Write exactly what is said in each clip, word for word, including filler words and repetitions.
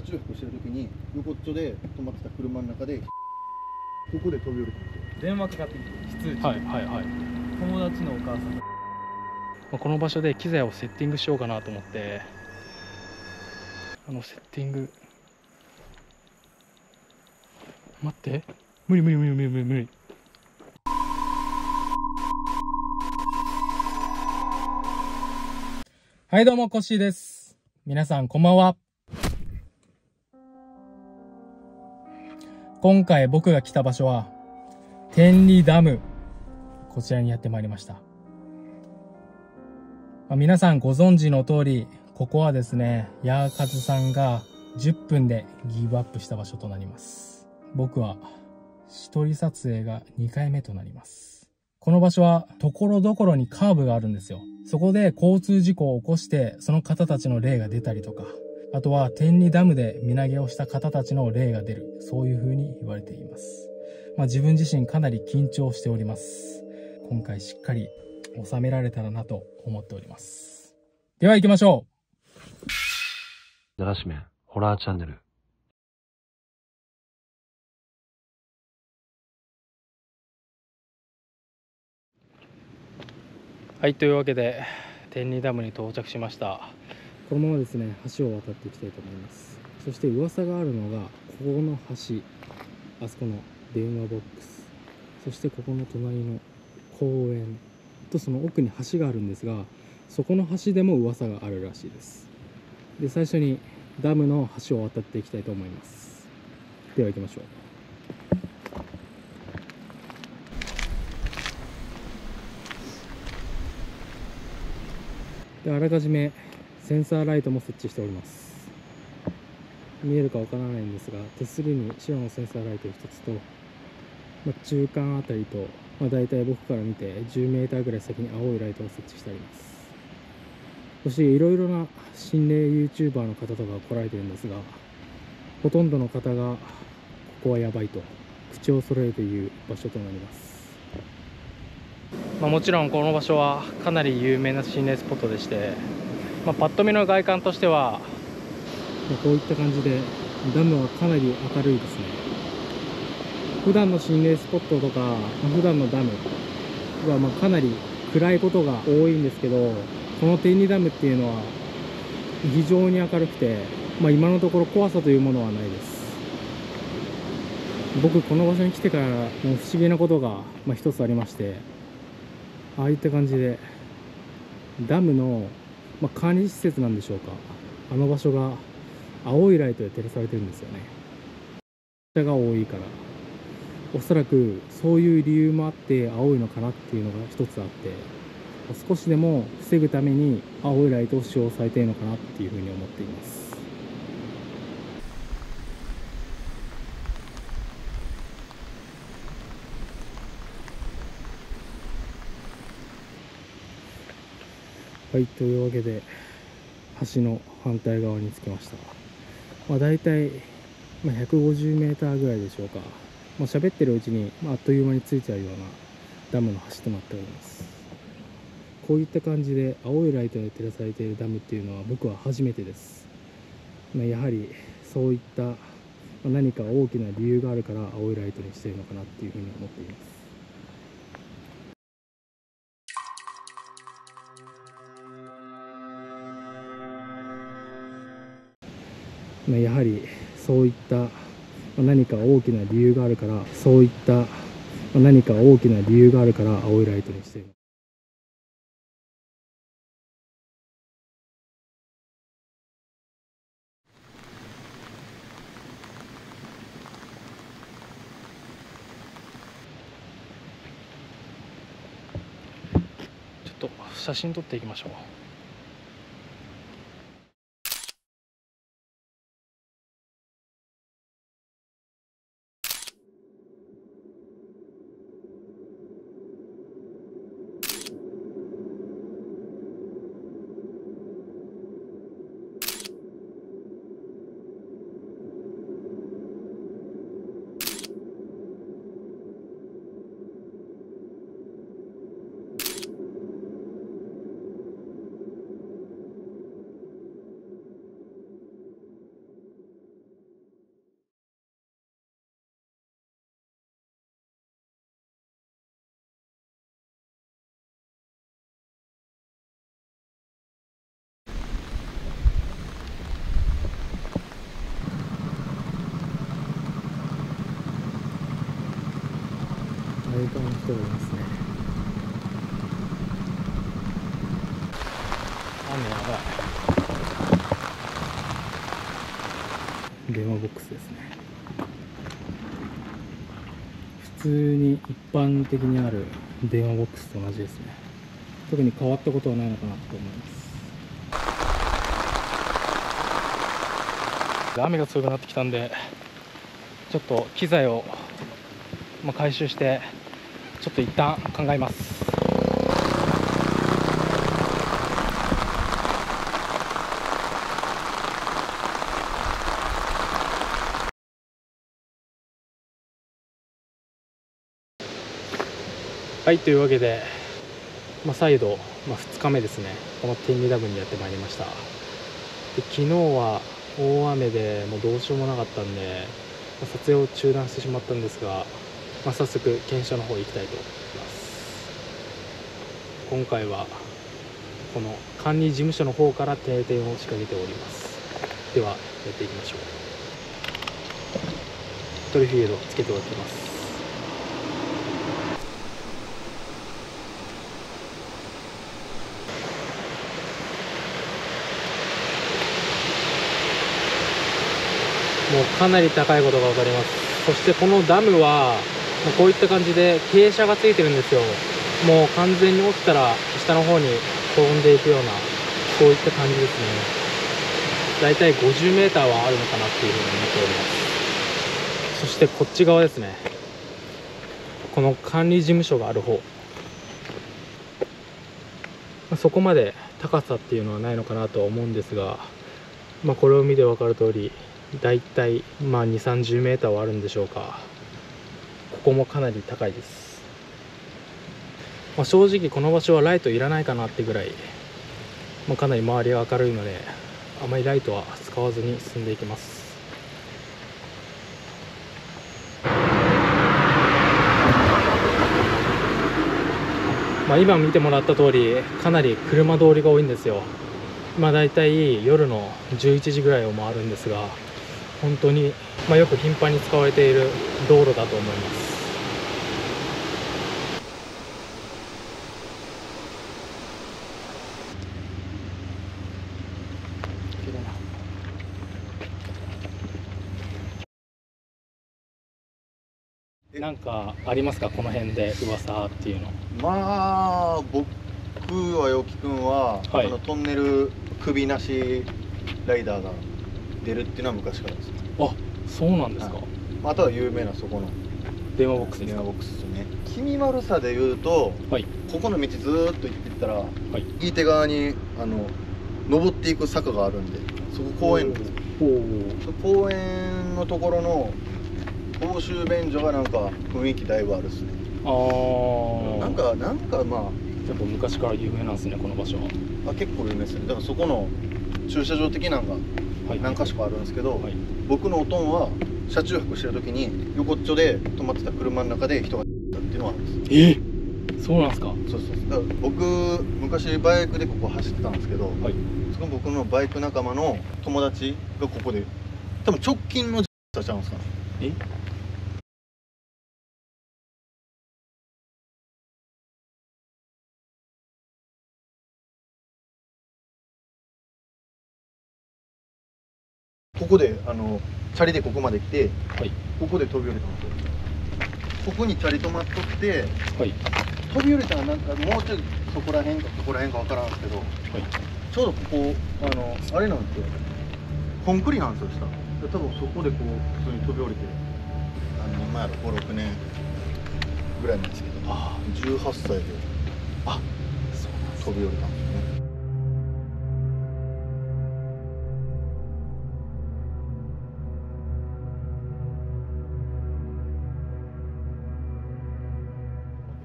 車中泊してるときに横っちょで止まってた車の中でここで飛び降りたんですよ。電話かかってきて、非通知、はいはいはい、友達のお母さん。この場所で機材をセッティングしようかなと思って、あのセッティング、待って、無理無理無理無理無理無理。はい、どうもコッシーです。皆さんこんばんは。今回僕が来た場所は天理ダム、こちらにやってまいりました。まあ、皆さんご存知の通り、ここはですね、ヤーカズさんがじゅっぷんでギブアップした場所となります。僕は一人撮影がにかいめとなります。この場所は所々にカーブがあるんですよ。そこで交通事故を起こしてその方たちの霊が出たりとか、あとは天理ダムで身投げをした方たちの霊が出る、そういう風に言われています。まあ自分自身かなり緊張しております。今回しっかり収められたらなと思っております。では行きましょう。奈良市民ホラーチャンネル。はい、というわけで天理ダムに到着しました。このままですね、橋を渡っていきたいと思います。そして噂があるのがここの橋、あそこの電話ボックス、そしてここの隣の公園と、その奥に橋があるんですが、そこの橋でも噂があるらしいです。で、最初にダムの橋を渡っていきたいと思います。では行きましょう。で、あらかじめセンサーライトも設置しております。見えるかわからないんですが、手すりに白のセンサーライトひとつと、まあ、中間あたりと、まあ、大体僕から見て じゅうメーター ぐらい先に青いライトを設置してあります。そしていろいろな心霊 ユーチューバー の方とかが来られてるんですが、ほとんどの方がここはやばいと口を揃えて言う場所となります。まあ、もちろんこの場所はかなり有名な心霊スポットでして、まあ、パッと見の外観としてはこういった感じで、ダムはかなり明るいですね。普段の心霊スポットとか普段のダムはまあかなり暗いことが多いんですけど、この天理ダムっていうのは非常に明るくて、まあ、今のところ怖さというものはないです。僕この場所に来てからも不思議なことがまあ一つありまして、ああいった感じでダムのまあ管理施設なんでしょうか、あの場所が青いライトで照らされてるんですよね。車が多いから、おそらくそういう理由もあって青いのかなっていうのが一つあって、少しでも防ぐために青いライトを使用されているのかなっていうふうに思っています。はい、というわけで橋の反対側に着きました。まあ、大体ひゃくごじゅうメーターぐらいでしょうか。まあ、喋ってるうちに、まあ、あっという間に着いちゃうようなダムの橋となっております。こういった感じで青いライトで照らされているダムっていうのは僕は初めてです。まあ、やはりそういった何か大きな理由があるから青いライトにしているのかなっていうふうに思っています。やはりそういった何か大きな理由があるからそういった何か大きな理由があるから青いライトにしている。ちょっと写真撮っていきましょう。と思いますね。雨やばい。電話ボックスですね。普通に一般的にある電話ボックスと同じですね。特に変わったことはないのかなと思います。雨が強くなってきたんで、ちょっと機材をまあ回収してちょっと一旦考えます。はい、というわけで、まあ、再度、まあ、ふつかめですね、この天理ダムにやってまいりました。で、昨日は大雨でもうどうしようもなかったんで、まあ、撮影を中断してしまったんですが、まあ、早速検証の方行きたいと思います。今回はこの管理事務所の方から定点を仕掛けております。ではやっていきましょう。トリフィールドつけておきます。もうかなり高いことが分かります。そしてこのダムはこういった感じで傾斜がついてるんですよ。もう完全に落ちたら下の方に飛んでいくような、こういった感じですね。だいたい ごじゅうメーター はあるのかなっていうふうに思っております。そしてこっち側ですね、この管理事務所がある方、そこまで高さっていうのはないのかなとは思うんですが、まあ、これを見て分かる通りだいたいまあにじゅう、さんじゅうメーターはあるんでしょうか。ここもかなり高いです。まあ、正直この場所はライトいらないかなってぐらい、まあ、かなり周りが明るいのであまりライトは使わずに進んでいきます。まあ、今見てもらった通りかなり車通りが多いんですよ。まあだいたい夜のじゅういちじぐらいを回るんですが、本当に、まあ、よく頻繁に使われている道路だと思います。なんかありますか、この辺で噂っていうの。まあ僕はよき君は、はい、あのトンネル首なしライダーが出るっていうのは昔からです。あ、そうなんですか。はい、まあ、あとは有名なそこの電話ボックスですか。電話ボックスですね。君丸さでいうと、はい、ここの道ずーっと行っていったら、はい、右手側にあの登っていく坂があるんで、そこ公園です。公園のところの公衆便所がなんか雰囲気だいぶあるっすね。あー、なんかなんかまあやっぱ昔から有名なんですね、この場所は。あ、結構有名ですね。だからそこの駐車場的なのが何か所かあるんですけど、はい、僕のおとんは車中泊してる時に横っちょで止まってた車の中で人がったっていうのがあるんです。えっ、そうなんですか。そうそうそう。だから僕昔バイクでここ走ってたんですけど、はい、その僕のバイク仲間の友達がここで多分直近のさせちゃうんですかね。え、ここであのチャリでここまで来て、はい、ここで飛び降りたんですよ。ここにチャリ止まっとって、はい、飛び降りたらなんかもうちょいそこら辺かここら辺かわからんですけど、はい、ちょうどここあのあれなんですよ、コンクリなんですよ下。で多分そこでこう普通に飛び降りて、あの今やろご、ろくねんぐらいなんですけど、ああじゅうはっさいで、あ、そうなんですね、飛び降りたんですよ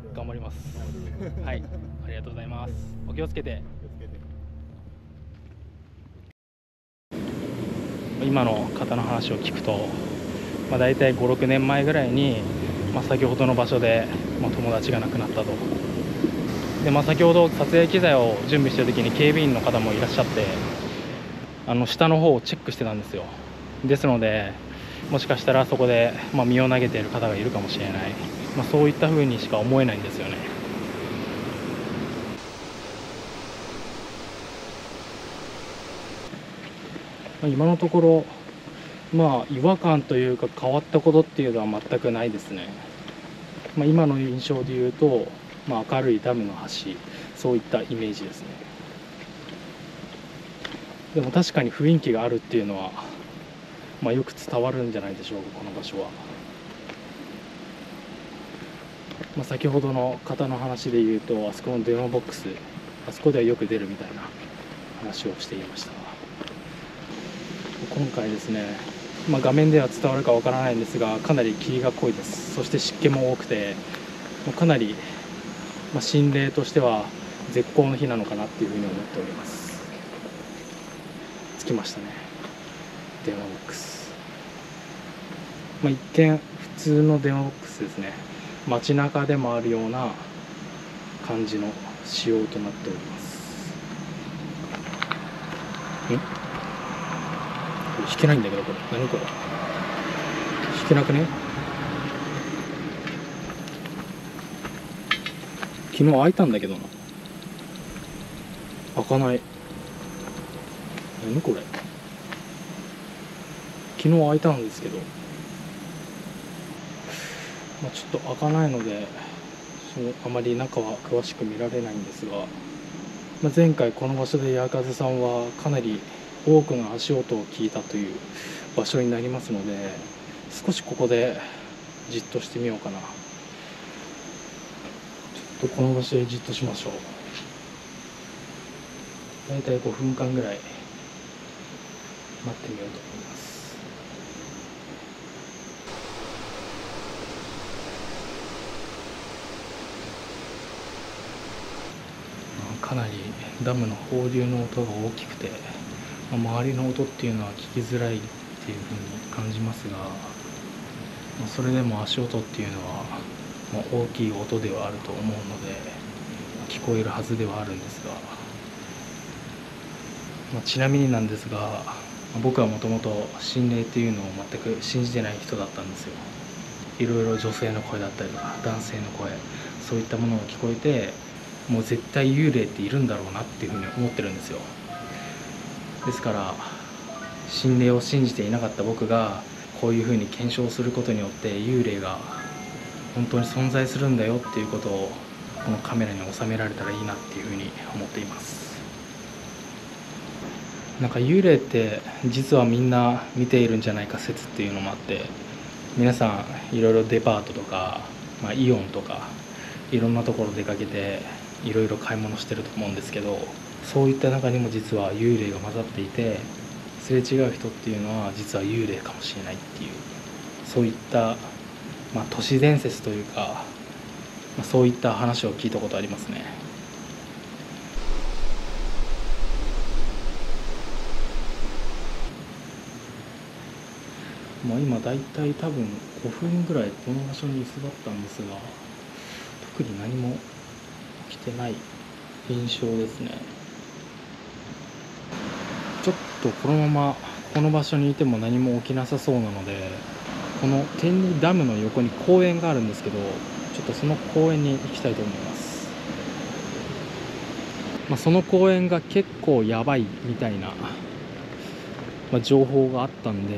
ね。頑張ります。はい、ありがとうございます。お気をつけて。今の方の話を聞くと、まあだいたいご、ろくねんまえぐらいに、まあ先ほどの場所で、まあ友達が亡くなったと。で、まあ先ほど撮影機材を準備している時に警備員の方もいらっしゃって、あの下の方をチェックしてたんですよ。ですので、もしかしたらそこでまあ身を投げている方がいるかもしれない。まあ、そういった風にしか思えないんですよね。今のところまあ違和感というか変わったことっていうのは全くないですね。まあ、今の印象でいうと、まあ、明るいダムの橋、そういったイメージですね。でも確かに雰囲気があるっていうのは、まあ、よく伝わるんじゃないでしょうか、この場所は。まあ、先ほどの方の話でいうと、あそこの電話ボックス、あそこではよく出るみたいな話をしていました。今回ですね、まあ画面では伝わるかわからないんですが、かなり霧が濃いです。そして湿気も多くて、かなり心霊としては絶好の日なのかなっていうふうに思っております。着きましたね、電話ボックス。まあ、一見普通の電話ボックスですね。街中でもあるような感じの仕様となっております。ん弾けないんだけど、これ何これ、弾けなくね。昨日開いたんだけどな、開かない。何これ、昨日開いたんですけど、まあ、ちょっと開かないのであまり中は詳しく見られないんですが、まあ、前回この場所で八風さんはかなり多くの足音を聞いたという場所になりますので、少しここでじっとしてみようかな。ちょっとこの場所でじっとしましょう。大体ごふんかんぐらい待ってみようと思います。かなりダムの放流の音が大きくて、周りの音っていうのは聞きづらいっていうふうに感じますが、それでも足音っていうのは大きい音ではあると思うので聞こえるはずではあるんですが、ちなみになんですが、僕はもともと心霊っていうのを全く信じてない人だったんですよ。いろいろ女性の声だったりとか男性の声、そういったものが聞こえて、もう絶対幽霊っているんだろうなっていうふうに思ってるんですよ。ですから心霊を信じていなかった僕がこういうふうに検証することによって、幽霊が本当に存在するんだよっていうことをこのカメラに収められたらいいなっていうふうに思っています。なんか幽霊って実はみんな見ているんじゃないか説っていうのもあって、皆さんいろいろデパートとか、まあ、イオンとかいろんなところ出かけていろいろ買い物してると思うんですけど、そういった中にも実は幽霊が混ざっていて、すれ違う人っていうのは実は幽霊かもしれないっていう、そういった、まあ、都市伝説というか、まあ、そういった話を聞いたことありますね。まあ、今だいたい多分ごふんぐらいこの場所に居座ったんですが、特に何も起きてない印象ですね。ちょっとこのままこの場所にいても何も起きなさそうなので、この天理ダムの横に公園があるんですけど、ちょっとその公園に行きたいと思います。まあ、その公園が結構やばいみたいな、まあ、情報があったんで、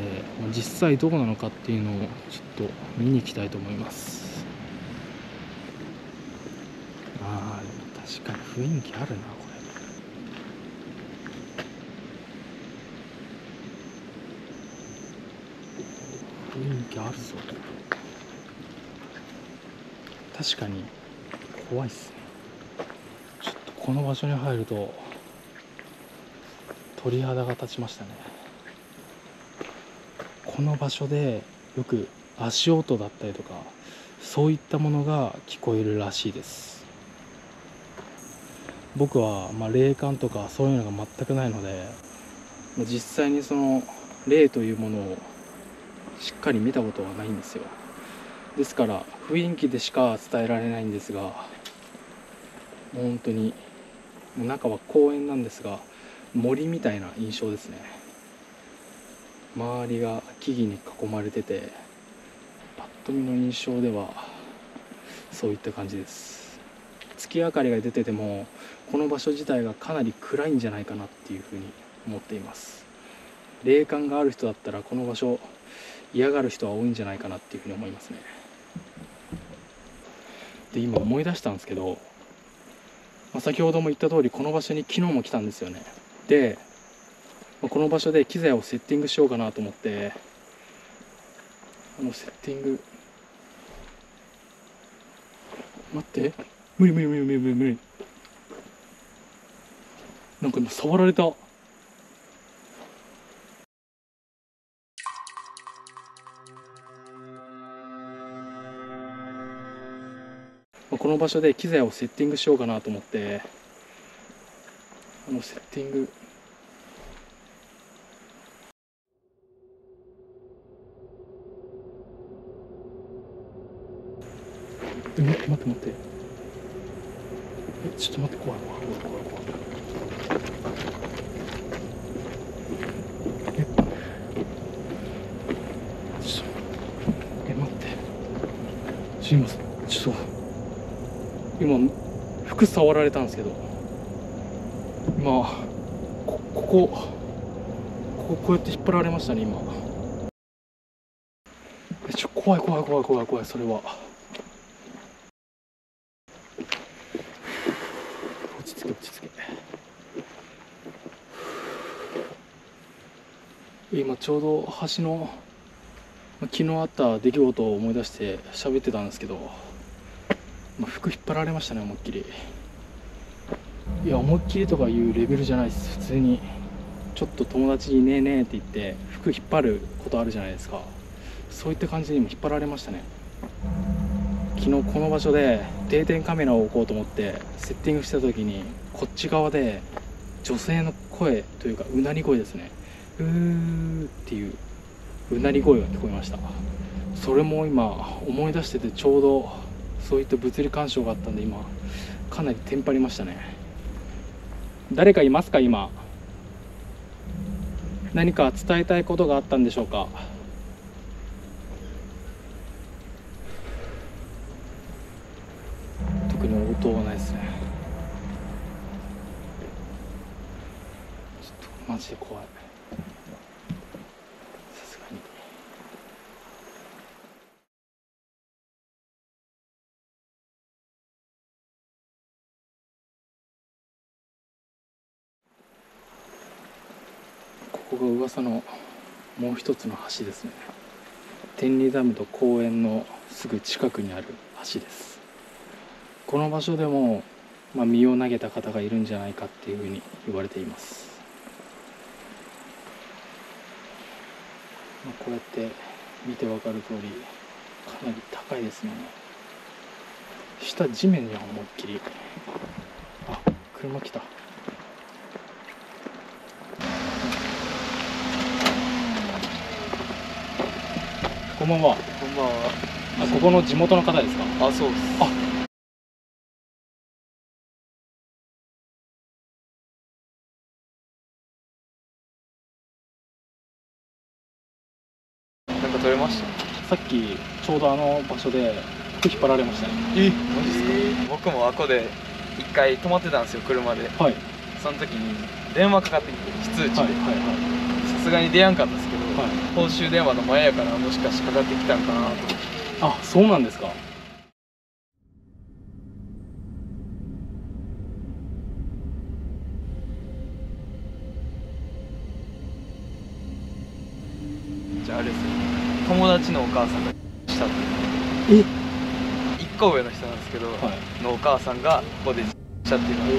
実際どうなのかっていうのをちょっと見に行きたいと思います。あー、確かに雰囲気あるな。雰囲気あるぞ。確かに怖いっすね。ちょっとこの場所に入ると鳥肌が立ちましたね。この場所でよく足音だったりとか、そういったものが聞こえるらしいです。僕はまあ霊感とかそういうのが全くないので、実際にその霊というものをしっかり見たことはないんですよ。ですから雰囲気でしか伝えられないんですが、本当に中は公園なんですが、森みたいな印象ですね。周りが木々に囲まれてて、パッと見の印象ではそういった感じです。月明かりが出ててもこの場所自体がかなり暗いんじゃないかなっていうふうに思っています。霊感がある人だったらこの場所嫌がる人は多いんじゃないかなっていうふうに思いますね。で、今思い出したんですけど、まあ、先ほども言った通りこの場所に昨日も来たんですよね。で、まあ、この場所で機材をセッティングしようかなと思って、あのセッティング待って無理無理無理無理無理無理、なんか今触られた。この場所で機材をセッティングしようかなと思って、あのセッティング待って待って待って、えちょっと待って、怖い怖い怖い怖い怖い、えちょっとえ待ってすいません、ちょっと今服触られたんですけど、今こここここうやって引っ張られましたね今。えちょ怖い怖い怖い怖い怖い、それは今ちょうど橋の昨日あった出来事を思い出して喋ってたんですけど、まあ、服引っ張られましたね思いっきり。いや思いっきりとかいうレベルじゃないです、普通にちょっと友達に「ねえねえ」って言って服引っ張ることあるじゃないですか、そういった感じにも引っ張られましたね。昨日この場所で定点カメラを置こうと思ってセッティングした時にこっち側で女性の声というかうなり声ですね、うーっていううなり声が聞こえました。それも今思い出してて、ちょうどそういった物理干渉があったんで今かなりテンパりましたね。誰かいますか？今何か伝えたいことがあったんでしょうか？特に応答はないですね。ちょっとマジで怖い。ここが噂のもう一つの橋ですね。天理ダムと公園のすぐ近くにある橋です。この場所でも、まあ、身を投げた方がいるんじゃないかっていうふうに言われています。まあ、こうやって見てわかる通りかなり高いですね。下地面には思いっきり、あ車来た。こんばんは。こんばんは。あ、ここの地元の方ですか？あ、そうです。あ。なんか取れました。さっきちょうどあの場所で引っ張られましたね。え、マジですか？僕もあこで一回止まってたんですよ車で。はい。その時に電話かかってきて非通知で。はいはいはい。さすがに出やんかったですけど、はい、公衆電話の前やからもしかしてかかってきたんかなと。あ、そうなんですか。じゃああれですよ、友達のお母さんがしたっていうの。え一個上の人なんですけど、はい、のお母さんがここでしたっていうのは、え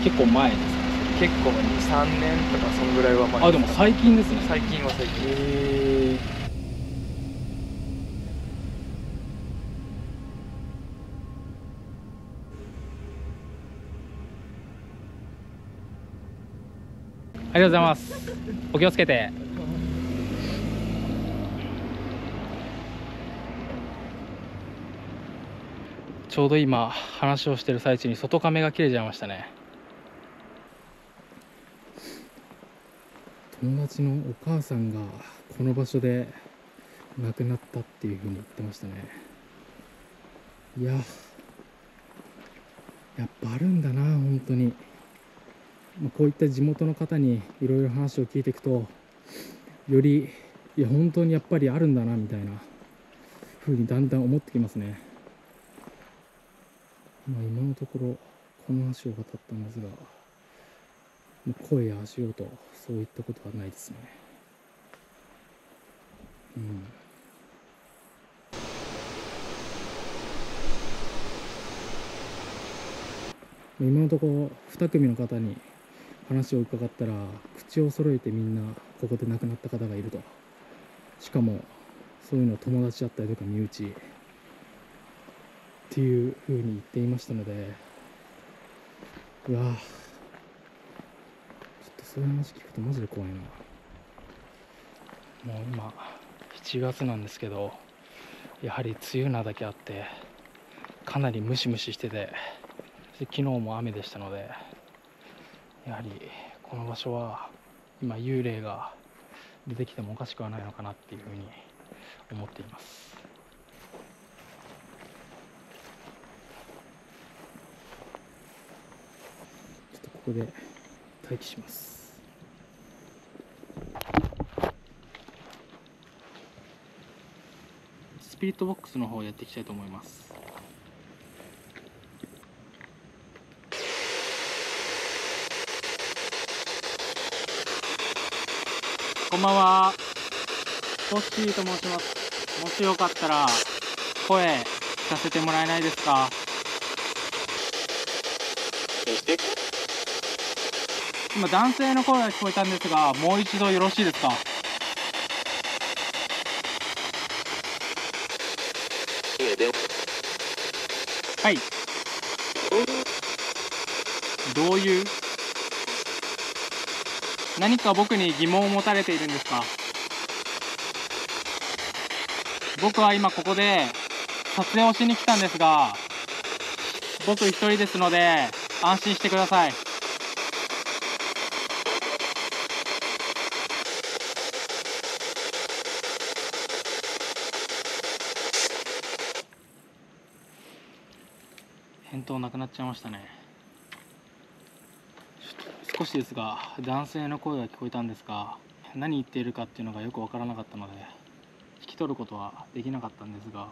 ー、結構前ですか？結構に、さんねんとかそのぐらいは前。あ、でも最近ですね。最近は最近。へー。ありがとうございます。お気をつけて。ちょうど今話をしている最中に外カメが切れちゃいましたね。友達のお母さんがこの場所で亡くなったっていうふうに言ってましたね。いや、やっぱあるんだな本当に。こういった地元の方にいろいろ話を聞いていくと、よりいや本当にやっぱりあるんだなみたいな風にだんだん思ってきますね。まあ、今のところこの橋を渡ったんですが、声や足音、そういったことはないですね。うん。今のところに組の方に話を伺ったら、口を揃えてみんなここで亡くなった方がいると。しかもそういうのは友達だったりとか身内っていうふうに言っていましたので、うわぁ、ちょっとそういう話聞くとマジで怖いな。もう今しちがつなんですけど、やはり梅雨なだけあってかなりムシムシしてて、昨日も雨でしたので、やはりこの場所は今幽霊が出てきてもおかしくはないのかなっていうふうに思っています。ちょっとここで待機します。スピリットボックスの方やっていきたいと思います。こんばんは、トッシーと申します。もしよかったら声聞かせてもらえないですか？今男性の声が聞こえたんですが、もう一度よろしいですか？はい。どういう？何か僕に疑問を持たれているんですか？僕は今ここで撮影をしに来たんですが、僕一人ですので安心してください。返答なくなっちゃいましたね。少しですが男性の声が聞こえたんですが、何言っているかっていうのがよく分からなかったので聞き取ることはできなかったんですが、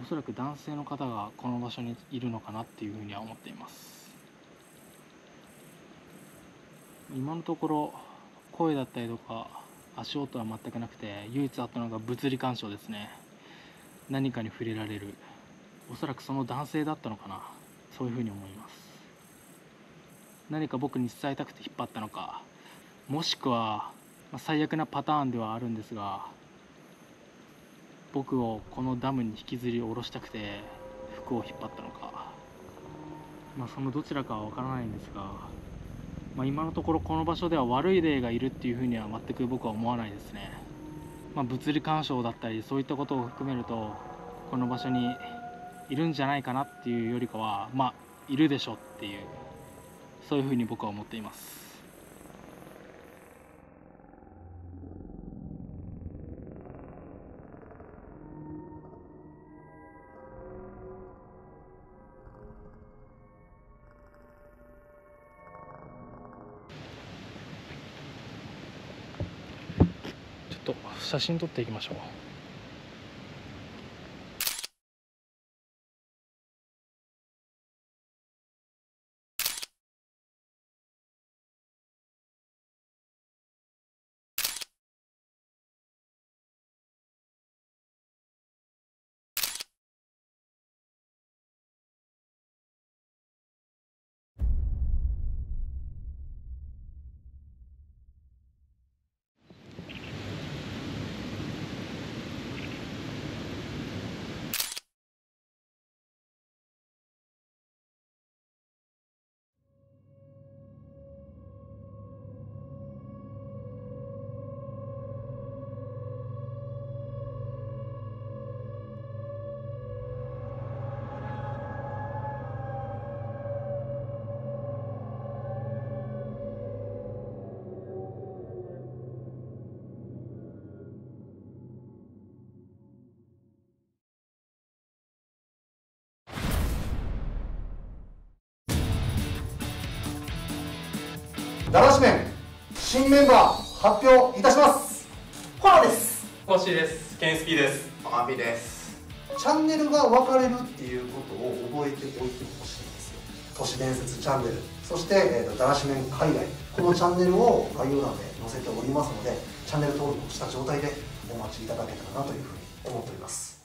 おそらく男性の方がこの場所にいるのかなっていうふうには思っています。今のところ声だったりとか足音は全くなくて、唯一あったのが物理干渉ですね。何かに触れられる、おそらくその男性だったのかな、そういうふうに思います。何か僕に伝えたくて引っ張ったのか、もしくは最悪なパターンではあるんですが、僕をこのダムに引きずり下ろしたくて服を引っ張ったのか、まあ、そのどちらかは分からないんですが、まあ、今のところこの場所では悪い霊がいるっていうふうには全く僕は思わないですね。まあ、物理干渉だったりそういったことを含めると、この場所にいるんじゃないかなっていうよりかは、まあいるでしょっていう。そういうふうに僕は思っています。ちょっと写真撮っていきましょう。ななじゅう名新メンバー発表いたします。ホラです。コッシーです。ケン エスピー です。アマビです。チャンネルが分かれるっていうことを覚えておいてほしいんですよ。都市伝説チャンネル、そして、えー、だらし面海外、このチャンネルを概要欄で載せておりますので、チャンネル登録をした状態でお待ちいただけたらなというふうに思っております。